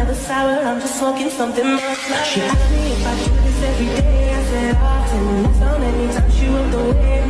never sour, I'm just smoking something much like. She asked me if I do this every day, I said often. That's on anytime she wrote the way.